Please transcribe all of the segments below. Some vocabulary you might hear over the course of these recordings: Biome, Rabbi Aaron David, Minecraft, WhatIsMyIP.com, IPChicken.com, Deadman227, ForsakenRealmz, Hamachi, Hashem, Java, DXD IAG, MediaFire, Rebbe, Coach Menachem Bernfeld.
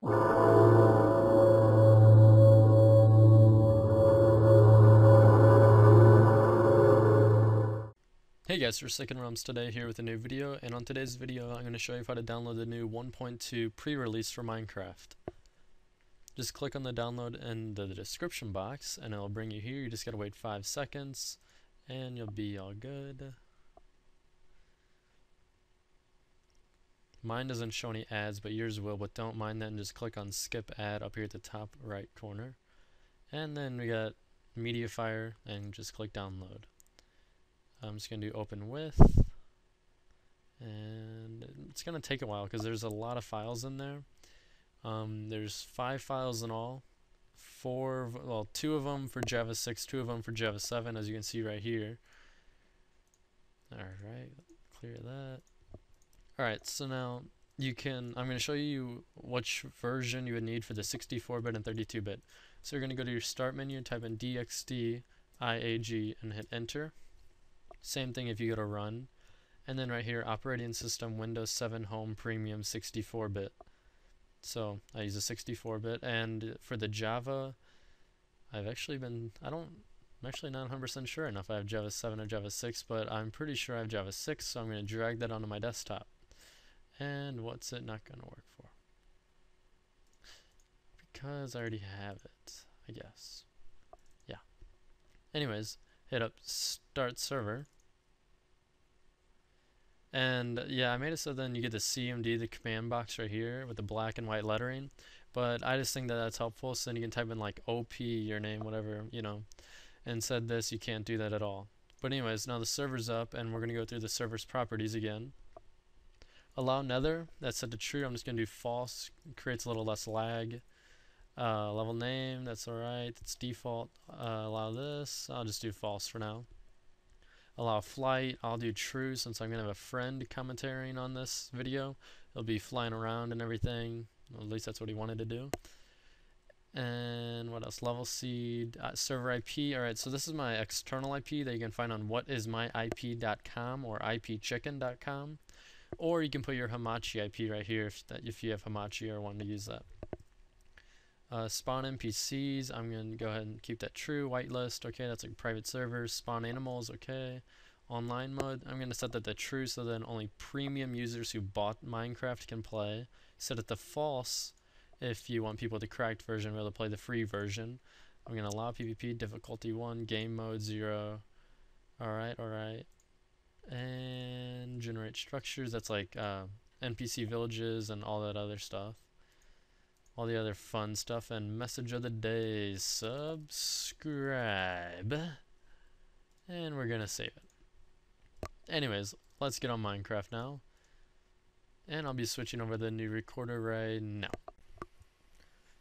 Hey guys, ForsakenRealmz today here with a new video, and on today's video I'm going to show you how to download the new 1.2 pre-release for Minecraft. Just click on the download in the description box and it'll bring you here. You just gotta wait 5 seconds and you'll be all good. Mine doesn't show any ads, but yours will, but don't mind that and just click on skip ad up here at the top right corner. And then we got MediaFire and just click download. I'm just going to do open with, and it's going to take a while because there's a lot of files in there. There's 5 files in all, two of them for Java 6, 2 of them for Java 7, as you can see right here. Alright, clear that. Alright, so now I'm going to show you which version you would need for the 64-bit and 32-bit. So you're going to go to your start menu, type in DXD IAG and hit enter. Same thing if you go to run, and then right here, operating system Windows 7 Home Premium 64-bit. So I use a 64-bit, and for the Java, I'm actually not 100% sure if I have Java 7 or Java 6, but I'm pretty sure I have Java 6, so I'm going to drag that onto my desktop. And what's it not going to work for? Because I already have it, I guess. Yeah. Anyways, hit up start server. And yeah, I made it so then you get the CMD, the command box right here with the black and white lettering, but I just think that that's helpful. So then you can type in like OP, your name, whatever, you know, and said this, you can't do that at all. But anyways, now the server's up and we're going to go through the server's properties again. Allow nether, that's set to true. I'm just going to do false, creates a little less lag. Level name, that's alright, it's default. Allow this, I'll just do false for now. Allow flight, I'll do true since I'm going to have a friend commentating on this video. He'll be flying around and everything. Well, at least that's what he wanted to do. And what else? Level seed, server IP. Alright, so this is my external IP that you can find on WhatIsMyIP.com or IPChicken.com. Or you can put your Hamachi IP right here if you have Hamachi or want to use that. Spawn NPCs, I'm going to go ahead and keep that true. Whitelist, okay, that's like private servers. Spawn animals, okay. Online mode, I'm going to set that to true so then only premium users who bought Minecraft can play. Set it to false if you want people with the cracked version to be able to play the free version. I'm going to allow PvP, difficulty 1, game mode 0. Alright, alright. And generate structures, that's like NPC villages and all that other stuff. All the other fun stuff. And message of the day, subscribe, and we're gonna save it. Anyways, let's get on Minecraft now, and I'll be switching over the new recorder right now.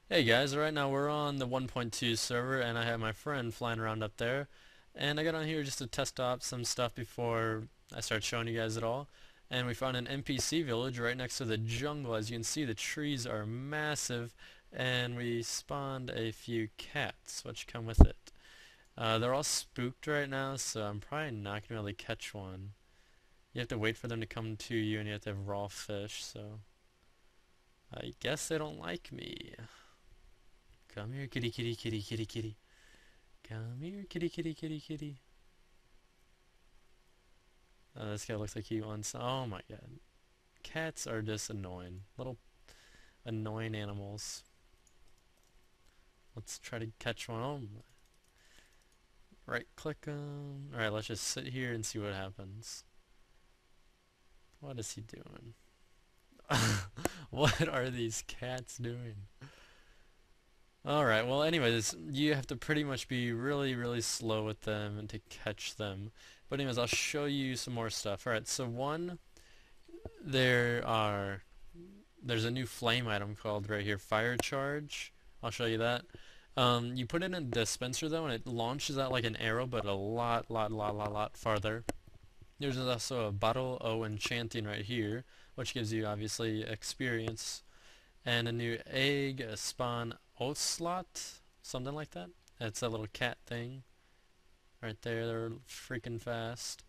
Hey guys, right now we're on the 1.2 server and I have my friend flying around up there, and I got on here just to test out some stuff before I start showing you guys at all. And we found an NPC village right next to the jungle. As you can see, the trees are massive, and we spawned a few cats which come with it. They're all spooked right now, so I'm probably not going to be able to catch one. You have to wait for them to come to you, and you have to have raw fish, so I guess they don't like me. Come here, kitty, kitty, kitty, kitty, kitty. Come here, kitty, kitty, kitty, kitty. This guy looks like he wants... Oh my god. Cats are just annoying. Little annoying animals. Let's try to catch one. Oh my. Right click him. Alright, let's just sit here and see what happens. What is he doing? What are these cats doing? Alright, well anyways, you have to pretty much be really, really slow with them and to catch them. But anyways, I'll show you some more stuff. Alright, so one, there's a new flame item called right here, Fire Charge. I'll show you that. You put it in a dispenser though, and it launches out like an arrow, but a lot farther. There's also a Bottle O Enchanting right here, which gives you obviously experience. And a new egg, a spawn ocelot, something like that. That's a little cat thing right there. They're freaking fast.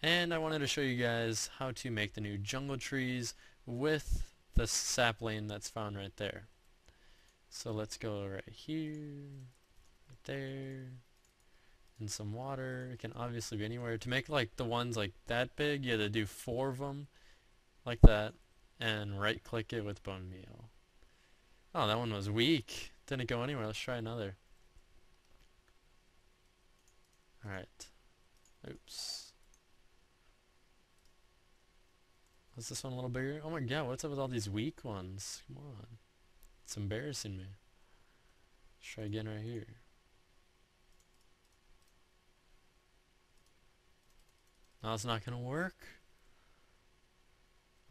And I wanted to show you guys how to make the new jungle trees with the sapling that's found right there. So let's go right here, right there, and some water. It can obviously be anywhere. To make like the ones like that big, you had to do 4 of them like that and right click it with bone meal. Oh, that one was weak. Didn't go anywhere. Let's try another. Alright. Oops. Was this one a little bigger? Oh my god, what's up with all these weak ones? Come on. It's embarrassing me. Let's try again right here. No, it's not gonna work.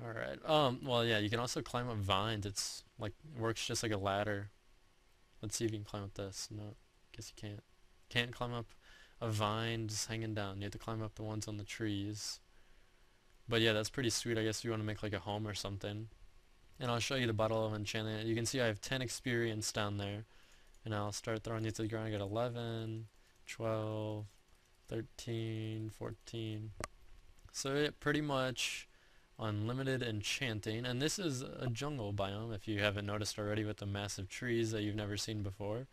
Alright. Well, yeah, you can also climb up vines. It's like, it works just like a ladder. Let's see if you can climb up this. No, guess you can't. Can't climb up a vine just hanging down. You have to climb up the ones on the trees. But yeah, that's pretty sweet. I guess if you want to make like a home or something. And I'll show you the bottle of enchantment. You can see I have 10 experience down there. And I'll start throwing these to the ground. I got 11, 12, 13, 14. So it pretty much unlimited enchanting. And this is a jungle biome, if you haven't noticed already, with the massive trees that you've never seen before.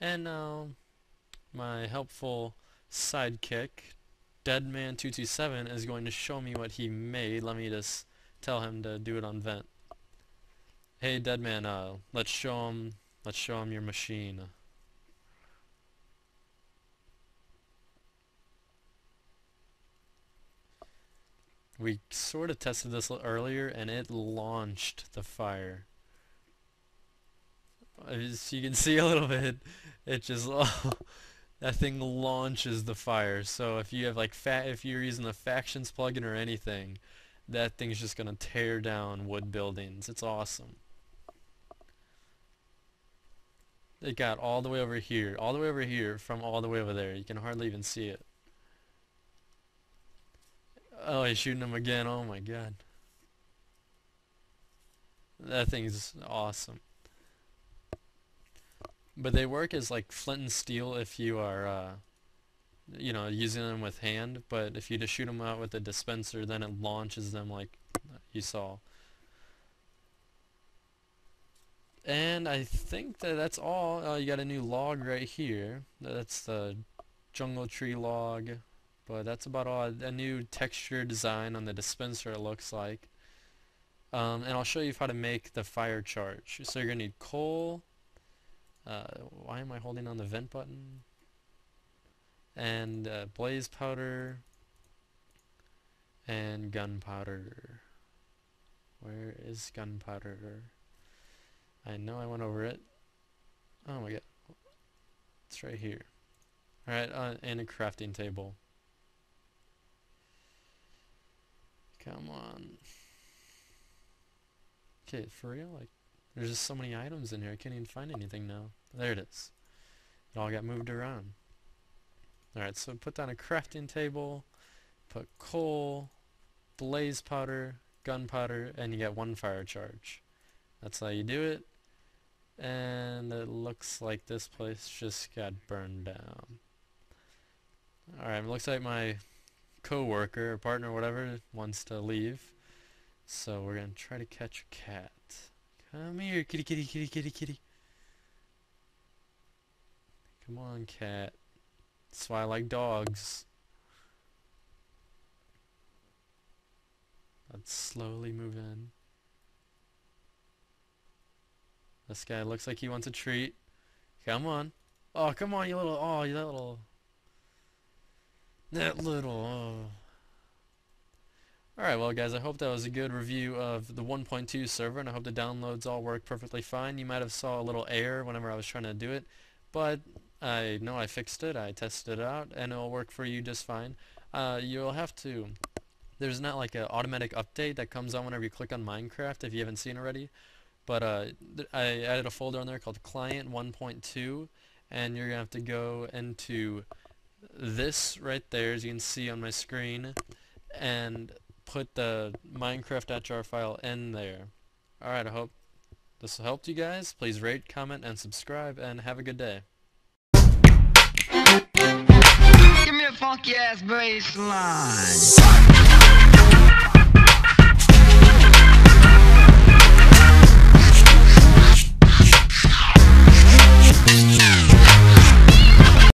And now my helpful sidekick, Deadman227, is going to show me what he made. Let me just tell him to do it on vent. Hey Deadman, let's show him your machine. We sort of tested this earlier and it launched the fire. As you can see a little bit, it just that thing launches the fire. So if you have like if you're using the factions plugin or anything, that thing's just gonna tear down wood buildings. It's awesome. It got all the way over here, all the way over here, from all the way over there. You can hardly even see it. Oh, he's shooting him again. Oh my god. That thing's awesome. But they work as like flint and steel if you are you know, using them with hand, but if you just shoot them out with a dispenser, then it launches them like you saw. And I think that's all. You got a new log right here. That's the jungle tree log. But that's about all. A new texture design on the dispenser, it looks like. And I'll show you how to make the fire charge. So you're going to need coal. Why am I holding on the vent button? And blaze powder and gunpowder. Where is gunpowder? I know I went over it. Oh my god, it's right here. Alright, and a crafting table. Come on. Okay, for real, like, there's just so many items in here, I can't even find anything now. There it is. It all got moved around. Alright, so put down a crafting table, put coal, blaze powder, gunpowder, and you get 1 fire charge. That's how you do it. And it looks like this place just got burned down. Alright, it looks like my co-worker or partner or whatever wants to leave. So we're going to try to catch a cat. Come here, kitty, kitty, kitty, kitty, kitty. Come on, cat. That's why I like dogs. Let's slowly move in. This guy looks like he wants a treat. Come on. Oh, come on, you little... Oh, you little... That little... Oh. Alright, well, guys, I hope that was a good review of the 1.2 server, and I hope the downloads all work perfectly fine. You might have saw a little error whenever I was trying to do it, but... I know I fixed it, I tested it out, and it'll work for you just fine. You'll have to, there's not like an automatic update that comes on whenever you click on Minecraft if you haven't seen already, but I added a folder on there called Client 1.2, and you're going to have to go into this right there, as you can see on my screen, and put the Minecraft.jar file in there. Alright, I hope this helped you guys. Please rate, comment, and subscribe, and have a good day. Give me a funky ass bass line.